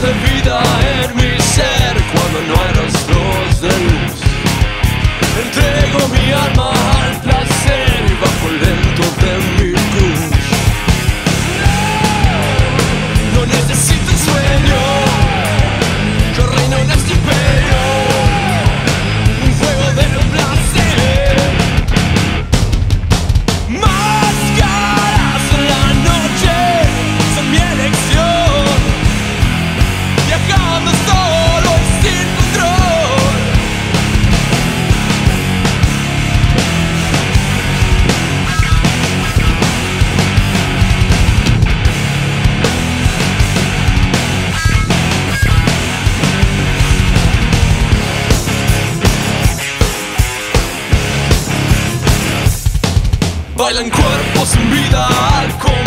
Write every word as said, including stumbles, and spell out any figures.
de vida en mi ser cuando no hay rastros de luz. Entrego mi alma al placer y bajo el lento de mi cruz. No necesito un sueño, yo reino en este imperio, un juego de no placer. Máscaras en la noche son mi elección, viajando solo y sin control. Bailan cuerpos sin vida al comer.